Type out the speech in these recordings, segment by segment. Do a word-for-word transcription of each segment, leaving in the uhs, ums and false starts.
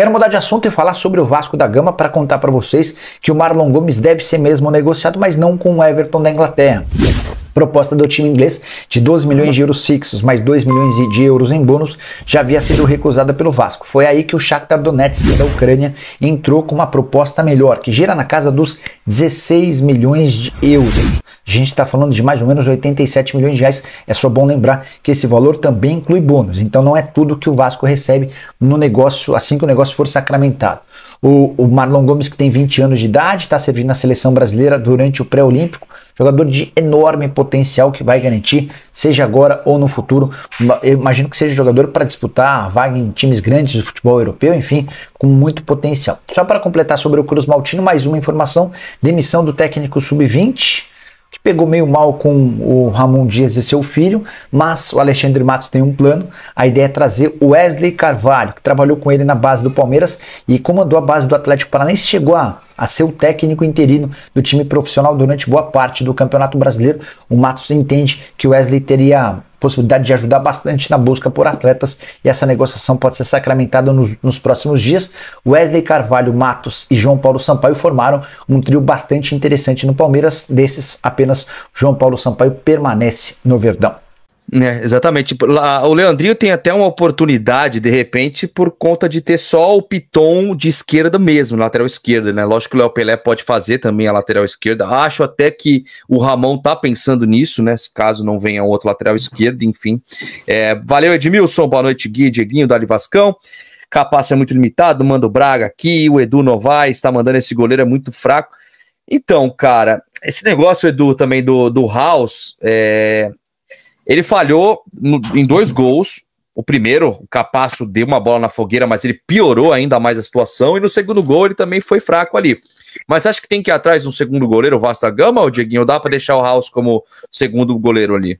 Quero mudar de assunto e falar sobre o Vasco da Gama para contar para vocês que o Marlon Gomes deve ser mesmo negociado, mas não com o Everton da Inglaterra. Proposta do time inglês de doze milhões de euros fixos, mais dois milhões de euros em bônus, já havia sido recusada pelo Vasco. Foi aí que o Shakhtar Donetsk da Ucrânia entrou com uma proposta melhor, que gira na casa dos dezesseis milhões de euros. A gente está falando de mais ou menos oitenta e sete milhões de reais. É só bom lembrar que esse valor também inclui bônus, então não é tudo que o Vasco recebe no negócio assim que o negócio for sacramentado. O, o Marlon Gomes, que tem vinte anos de idade, está servindo na seleção brasileira durante o pré-olímpico, jogador de enorme potencial que vai garantir, seja agora ou no futuro, eu imagino que seja jogador para disputar a vaga em times grandes do futebol europeu, enfim, com muito potencial. Só para completar sobre o Cruz Maltino, mais uma informação: demissão do técnico sub vinte, que pegou meio mal com o Ramon Dias e seu filho, mas o Alexandre Matos tem um plano. A ideia é trazer o Wesley Carvalho, que trabalhou com ele na base do Palmeiras e comandou a base do Atlético Paranaense, chegou a, a ser o técnico interino do time profissional durante boa parte do Campeonato Brasileiro. O Matos entende que o Wesley teria possibilidade de ajudar bastante na busca por atletas, e essa negociação pode ser sacramentada nos, nos próximos dias. Wesley Carvalho, Matos e João Paulo Sampaio formaram um trio bastante interessante no Palmeiras. Desses, apenas João Paulo Sampaio permanece no Verdão. É, exatamente. O Leandrinho tem até uma oportunidade, de repente, por conta de ter só o Piton de esquerda mesmo, lateral esquerda, né? Lógico que o Léo Pelé pode fazer também a lateral esquerda. Acho até que o Ramon tá pensando nisso, né? Caso não venha outro lateral esquerdo, enfim. É, valeu, Edmilson. Boa noite, Gui, Dieguinho, Dali Vascão. Capaço é muito limitado, manda o Braga aqui. O Edu Novaes tá mandando, esse goleiro é muito fraco. Então, cara, esse negócio, Edu, também do, do Raus, é... ele falhou em dois gols. O primeiro, o Capasso deu uma bola na fogueira, mas ele piorou ainda mais a situação. E no segundo gol ele também foi fraco ali. Mas acho que tem que ir atrás de um segundo goleiro, o Vasco da Gama, ou Dieguinho? Dá para deixar o Raus como segundo goleiro ali?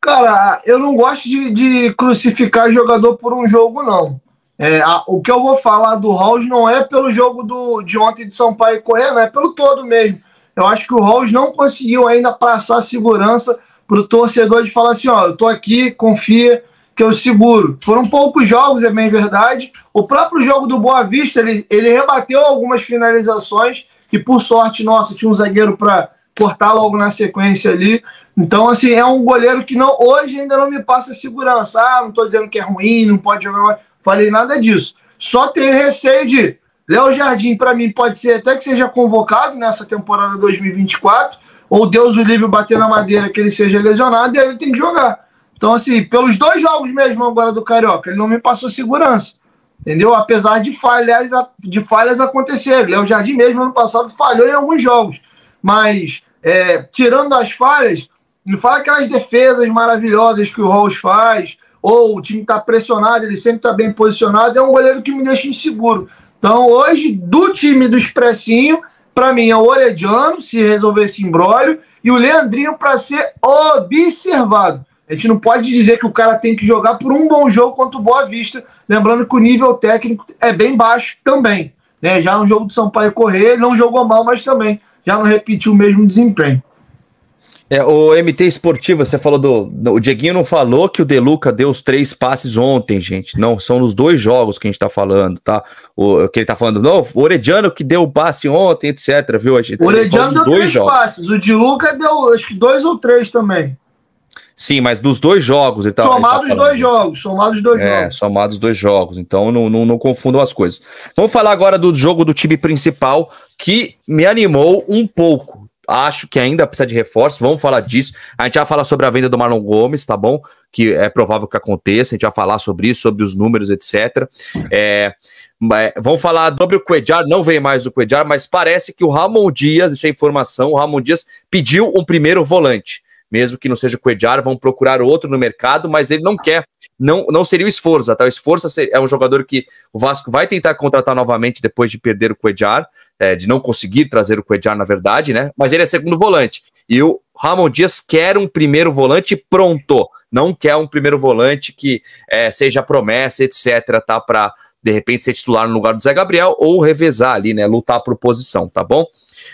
Cara, eu não gosto de, de crucificar jogador por um jogo, não. É, a, o que eu vou falar do Raus não é pelo jogo do, de ontem de Sampaio Corrêa, não é pelo todo mesmo. Eu acho que o Raus não conseguiu ainda passar a segurança para o torcedor de falar assim: ó, eu tô aqui, confia que eu seguro. Foram poucos jogos, é bem verdade. O próprio jogo do Boa Vista, ele, ele rebateu algumas finalizações, que por sorte nossa, tinha um zagueiro para cortar logo na sequência ali. Então, assim, é um goleiro que não, hoje ainda não me passa segurança. Ah, não tô dizendo que é ruim, não pode jogar mais, falei nada disso. Só tenho receio de Léo Jardim, para mim, pode ser até que seja convocado nessa temporada dois mil e vinte e quatro, ou Deus o livre bater na madeira que ele seja lesionado, e aí ele tem que jogar. Então, assim, pelos dois jogos mesmo agora do Carioca, ele não me passou segurança, entendeu? Apesar de falhas, de falhas acontecerem. Léo Jardim mesmo, ano passado, falhou em alguns jogos. Mas, é, tirando as falhas, não fala aquelas defesas maravilhosas que o Raus faz, ou o time está pressionado, ele sempre está bem posicionado, é um goleiro que me deixa inseguro. Então, hoje, do time do Expressinho, para mim é o Orediano, se resolver esse imbróglio, e o Leandrinho para ser observado. A gente não pode dizer que o cara tem que jogar por um bom jogo contra o Boa Vista, lembrando que o nível técnico é bem baixo também, né? Já no jogo do Sampaio Corrêa, ele não jogou mal, mas também já não repetiu o mesmo desempenho. É, o M T Esportivo, você falou do... O Dieguinho não falou que o De Luca deu os três passes ontem, gente. Não, são nos dois jogos que a gente tá falando, tá? O que ele tá falando, não, o Orediano que deu o passe ontem, etcétera, viu? A gente, o Orediano deu dois três jogos. passes, o De Luca deu acho que dois ou três também. Sim, mas dos dois jogos. Ele tá, somados os dois jogos, somados os dois é, jogos. É, somados os dois jogos, então não, não, não confundam as coisas. Vamos falar agora do jogo do time principal, que me animou um pouco. Acho que ainda precisa de reforço, vamos falar disso. A gente vai falar sobre a venda do Marlon Gomes, tá bom? Que é provável que aconteça, a gente vai falar sobre isso, sobre os números, etcétera. É, vamos falar sobre o Quediar, não vem mais o Quediar, mas parece que o Ramon Dias, isso é informação, o Ramon Dias pediu um primeiro volante. Mesmo que não seja o Quediar, vão procurar outro no mercado, mas ele não quer, não, não seria o Sforza, tá? O Sforza é um jogador que o Vasco vai tentar contratar novamente depois de perder o Quediar, é, de não conseguir trazer o Quediar, na verdade, né? Mas ele é segundo volante, e o Ramon Dias quer um primeiro volante pronto, não quer um primeiro volante que é, seja promessa, etcétera, tá? Pra, de repente, ser titular no lugar do Zé Gabriel, ou revezar ali, né? Lutar por posição, tá bom?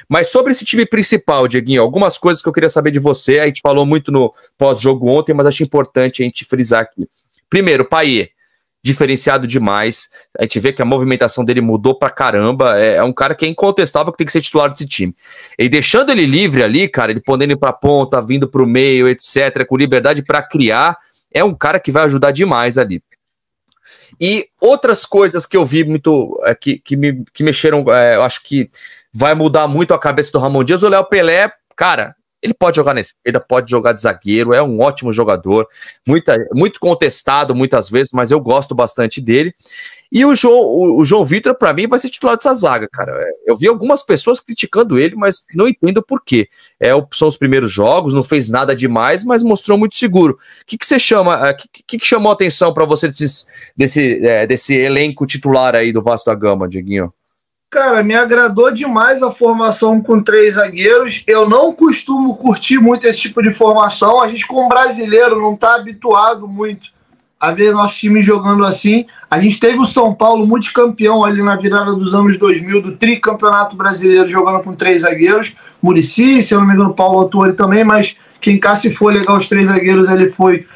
Mas sobre esse time principal, Dieguinho, algumas coisas que eu queria saber de você. A gente falou muito no pós-jogo ontem, mas acho importante a gente frisar aqui. Primeiro, Payet. diferenciado demais. A gente vê que a movimentação dele mudou pra caramba. É, é um cara que é incontestável, que tem que ser titular desse time. E deixando ele livre ali, cara, ele podendo ir pra ponta, vindo pro meio, etcétera, com liberdade pra criar, é um cara que vai ajudar demais ali. E outras coisas que eu vi muito, é, que, que, me, que mexeram, é, eu acho que vai mudar muito a cabeça do Ramon Dias. O Léo Pelé, cara, ele pode jogar na esquerda, pode jogar de zagueiro, é um ótimo jogador, muita, muito contestado muitas vezes, mas eu gosto bastante dele. E o João, o, o João Vitor, pra mim, vai ser titular dessa zaga, cara. Eu vi algumas pessoas criticando ele, mas não entendo por quê. É, são os primeiros jogos, não fez nada demais, mas mostrou muito seguro. O que, que você chama, o que, que, que chamou a atenção pra você desses, desse, é, desse elenco titular aí do Vasco da Gama, Dieguinho? Cara, me agradou demais a formação com três zagueiros. Eu não costumo curtir muito esse tipo de formação. A gente, como brasileiro, não está habituado muito a ver nosso time jogando assim. A gente teve o São Paulo multicampeão ali na virada dos anos dois mil, do tricampeonato brasileiro, jogando com três zagueiros. Muricy, se eu não me engano, Paulo Autori também, mas quem cá se for legal os três zagueiros, ele foi...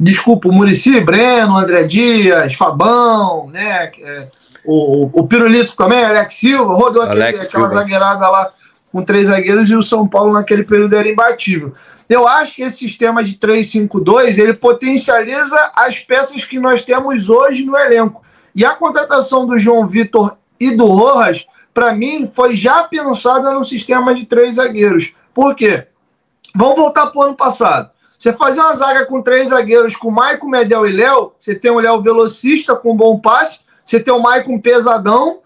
Desculpa, o Muricy, Breno, André Dias, Fabão, né... É... O, o, o Pirulito também, Alex Silva, rodou aquele, aquela zagueirada lá com três zagueiros, e o São Paulo naquele período era imbatível. Eu acho que esse sistema de três cinco dois, ele potencializa as peças que nós temos hoje no elenco. E a contratação do João Vitor e do Rojas, para mim, foi já pensada no sistema de três zagueiros. Por quê? Vamos voltar para o ano passado. Você fazer uma zaga com três zagueiros, com Maicon, Medel e Léo, você tem o Léo velocista com bom passe, você tem o Maicon pesadão,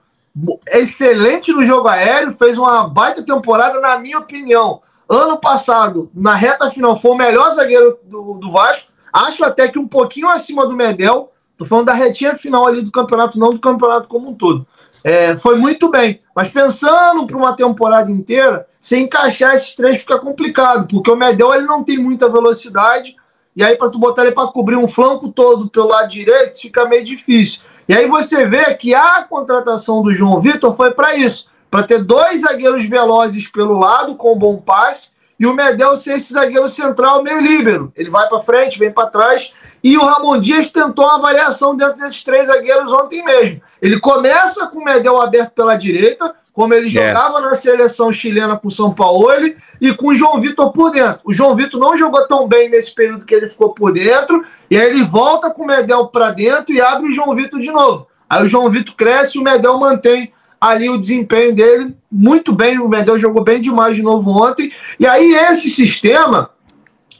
excelente no jogo aéreo, fez uma baita temporada, na minha opinião. Ano passado, na reta final, foi o melhor zagueiro do, do Vasco. Acho até que um pouquinho acima do Medel. Estou falando da retinha final ali do campeonato, não do campeonato como um todo. É, foi muito bem. Mas pensando para uma temporada inteira, se encaixar esses três fica complicado, porque o Medel ele não tem muita velocidade. E aí, para tu botar ele para cobrir um flanco todo pelo lado direito, fica meio difícil. E aí você vê que a contratação do João Vitor foi para isso, para ter dois zagueiros velozes pelo lado, com bom passe, e o Medel ser esse zagueiro central meio líbero. Ele vai para frente, vem para trás, e o Ramon Dias tentou uma variação dentro desses três zagueiros ontem mesmo. Ele começa com o Medel aberto pela direita, como ele jogava é. na seleção chilena com o São Paulo, e com o João Vitor por dentro. O João Vitor não jogou tão bem nesse período que ele ficou por dentro, e aí ele volta com o Medel para dentro e abre o João Vitor de novo. Aí o João Vitor cresce e o Medel mantém ali o desempenho dele muito bem. O Medel jogou bem demais de novo ontem. E aí esse sistema,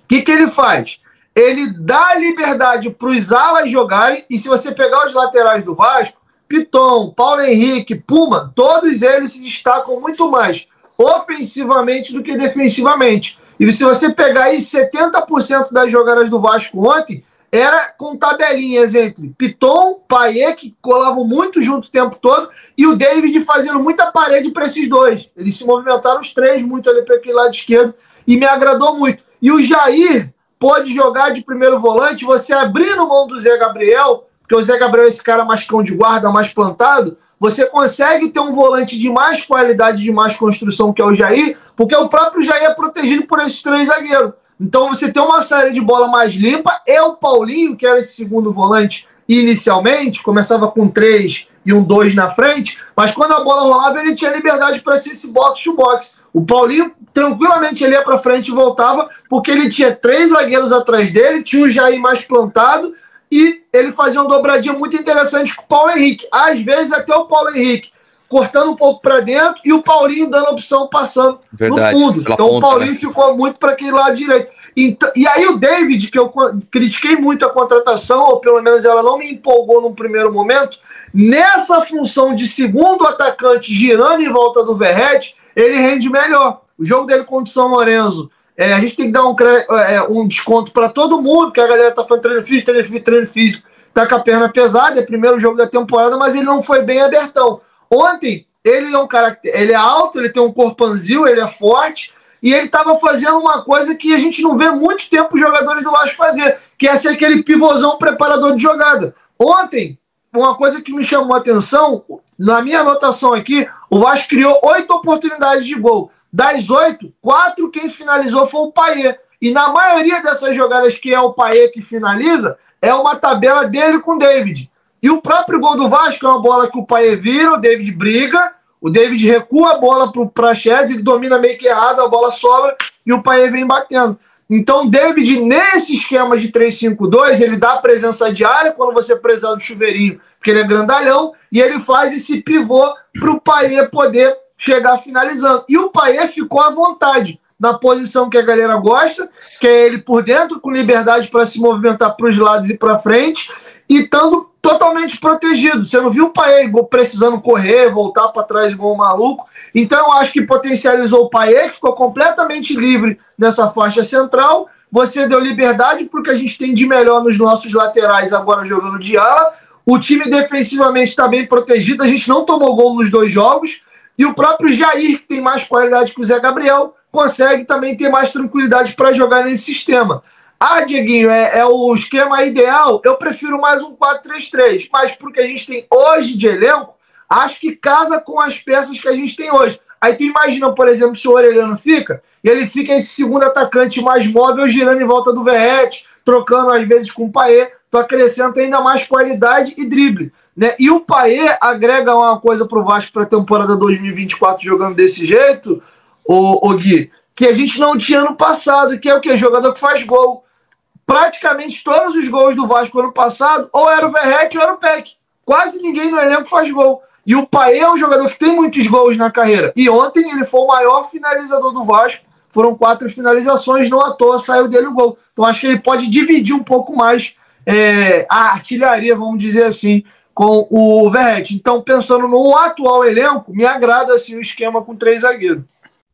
o que, que ele faz? Ele dá liberdade para os alas jogarem, e se você pegar os laterais do Vasco, Piton, Paulo Henrique, Puma, todos eles se destacam muito mais ofensivamente do que defensivamente. E se você pegar aí setenta por cento das jogadas do Vasco ontem, era com tabelinhas entre Piton, Payet, que colavam muito junto o tempo todo, e o David fazendo muita parede para esses dois. Eles se movimentaram os três muito ali para aquele lado esquerdo, e me agradou muito. E o Jair pode jogar de primeiro volante, você abrindo mão do Zé Gabriel... Porque o Zé Gabriel é esse cara mais cão de guarda, mais plantado, você consegue ter um volante de mais qualidade, de mais construção, que é o Jair, porque o próprio Jair é protegido por esses três zagueiros. Então você tem uma saída de bola mais limpa, é o Paulinho, que era esse segundo volante inicialmente, começava com três e um dois na frente, mas quando a bola rolava ele tinha liberdade para ser esse box-to-box. O Paulinho tranquilamente ele ia para frente e voltava, porque ele tinha três zagueiros atrás dele, tinha o Jair mais plantado, e ele fazia uma dobradinha muito interessante com o Paulo Henrique. Às vezes até o Paulo Henrique cortando um pouco para dentro e o Paulinho dando opção passando Verdade, no fundo. Então ponta, o Paulinho né? ficou muito para aquele lado direito. Então, e aí o David, que eu critiquei muito a contratação, ou pelo menos ela não me empolgou num primeiro momento, nessa função de segundo atacante girando em volta do Verrete, ele rende melhor. O jogo dele contra o São Lourenço, É, a gente tem que dar um, é, um desconto para todo mundo, porque a galera tá falando treino físico, treino físico, treino físico, tá com a perna pesada, é o primeiro jogo da temporada, mas ele não foi bem abertão. Ontem, ele é um cara, ele é alto, ele tem um corpanzil, ele é forte, e ele tava fazendo uma coisa que a gente não vê muito tempo os jogadores do Vasco fazer, que é ser aquele pivôzão preparador de jogada. Ontem, uma coisa que me chamou a atenção, na minha anotação aqui, o Vasco criou oito oportunidades de gol. Das oito, quatro quem finalizou foi o Payet. E na maioria dessas jogadas que é o Payet que finaliza, é uma tabela dele com o David. E o próprio gol do Vasco é uma bola que o Payet vira, o David briga, o David recua a bola para o Praxedes, ele domina meio que errado, a bola sobra e o Payet vem batendo. Então o David, nesse esquema de três cinco dois, ele dá presença diária quando você precisar do chuveirinho, porque ele é grandalhão, e ele faz esse pivô para o Payet poder chegar finalizando. E o Payet ficou à vontade na posição que a galera gosta, que é ele por dentro, com liberdade para se movimentar para os lados e para frente, e estando totalmente protegido. Você não viu o Payet precisando correr, voltar para trás igual um maluco. Então eu acho que potencializou o Payet, que ficou completamente livre nessa faixa central. Você deu liberdade para o que a gente tem de melhor nos nossos laterais agora jogando de ala. O time defensivamente está bem protegido, a gente não tomou gol nos dois jogos. E o próprio Jair, que tem mais qualidade que o Zé Gabriel, consegue também ter mais tranquilidade para jogar nesse sistema. Ah, Dieguinho, é, é o esquema ideal? Eu prefiro mais um quatro três três, mas porque a gente tem hoje de elenco, acho que casa com as peças que a gente tem hoje. Aí tu imagina, por exemplo, se o Orellano fica, e ele fica esse segundo atacante mais móvel, girando em volta do Verrete, trocando às vezes com o Payet, tu acrescenta ainda mais qualidade e drible, né? E o Payet agrega uma coisa pro Vasco para a temporada dois mil e vinte e quatro jogando desse jeito, o, o Gui, que a gente não tinha ano passado, que é o que? Jogador que faz gol. Praticamente todos os gols do Vasco ano passado, ou era o Verrete ou era o Peck. Quase ninguém no elenco faz gol. E o Payet é um jogador que tem muitos gols na carreira. E ontem ele foi o maior finalizador do Vasco. Foram quatro finalizações, não à toa saiu dele o gol. Então acho que ele pode dividir um pouco mais é, a artilharia, vamos dizer assim, com o Verrete. Então pensando no atual elenco, me agrada assim, o esquema com três zagueiros.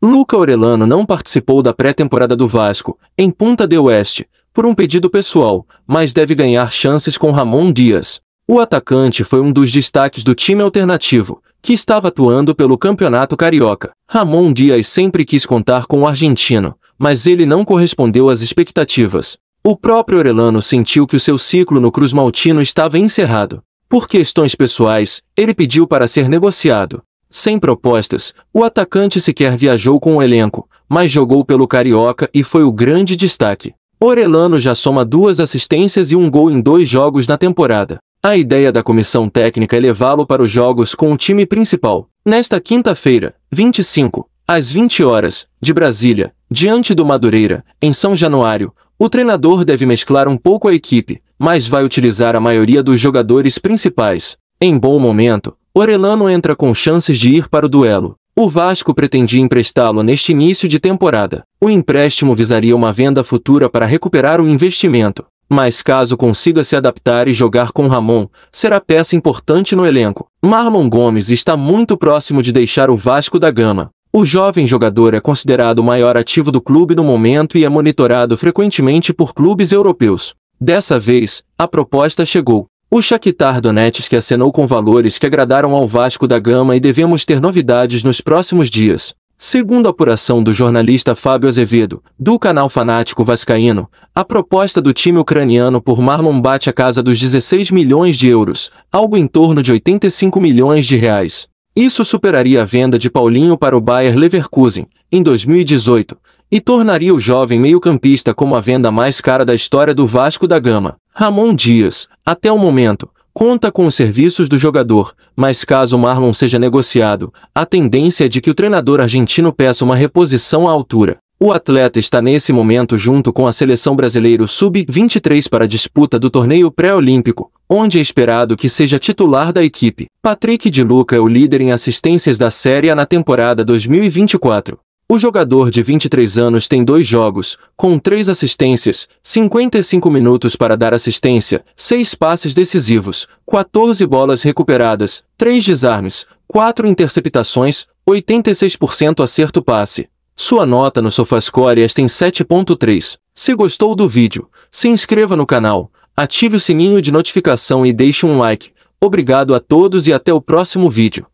Luca Orellano não participou da pré-temporada do Vasco, em Punta del Oeste, por um pedido pessoal, mas deve ganhar chances com Ramon Dias. O atacante foi um dos destaques do time alternativo, que estava atuando pelo Campeonato Carioca. Ramon Dias sempre quis contar com o argentino, mas ele não correspondeu às expectativas. O próprio Orellano sentiu que o seu ciclo no Cruz Maltino estava encerrado. Por questões pessoais, ele pediu para ser negociado. Sem propostas, o atacante sequer viajou com o elenco, mas jogou pelo Carioca e foi o grande destaque. Orellano já soma duas assistências e um gol em dois jogos na temporada. A ideia da comissão técnica é levá-lo para os jogos com o time principal. Nesta quinta-feira, vinte e cinco, às vinte horas, de Brasília, diante do Madureira, em São Januário, o treinador deve mesclar um pouco a equipe, mas vai utilizar a maioria dos jogadores principais. Em bom momento, Orellano entra com chances de ir para o duelo. O Vasco pretendia emprestá-lo neste início de temporada. O empréstimo visaria uma venda futura para recuperar o investimento. Mas caso consiga se adaptar e jogar com Ramon, será peça importante no elenco. Marlon Gomes está muito próximo de deixar o Vasco da Gama. O jovem jogador é considerado o maior ativo do clube no momento e é monitorado frequentemente por clubes europeus. Dessa vez, a proposta chegou. O Shakhtar Donetsk acenou com valores que agradaram ao Vasco da Gama e devemos ter novidades nos próximos dias. Segundo a apuração do jornalista Fábio Azevedo, do canal Fanático Vascaíno, a proposta do time ucraniano por Marlon bate a casa dos dezesseis milhões de euros, algo em torno de oitenta e cinco milhões de reais. Isso superaria a venda de Paulinho para o Bayer Leverkusen, em dois mil e dezoito, e tornaria o jovem meio-campista como a venda mais cara da história do Vasco da Gama. Ramon Dias, até o momento, conta com os serviços do jogador, mas caso Marlon seja negociado, a tendência é de que o treinador argentino peça uma reposição à altura. O atleta está nesse momento junto com a seleção brasileira sub vinte e três para a disputa do torneio pré-olímpico, onde é esperado que seja titular da equipe. Patrick de Luca é o líder em assistências da Série A na temporada dois mil e vinte e quatro. O jogador de vinte e três anos tem dois jogos, com três assistências, cinquenta e cinco minutos para dar assistência, seis passes decisivos, quatorze bolas recuperadas, três desarmes, quatro interceptações, oitenta e seis por cento acerto passe. Sua nota no SofaScore tem sete ponto três. Se gostou do vídeo, se inscreva no canal, ative o sininho de notificação e deixe um like. Obrigado a todos e até o próximo vídeo.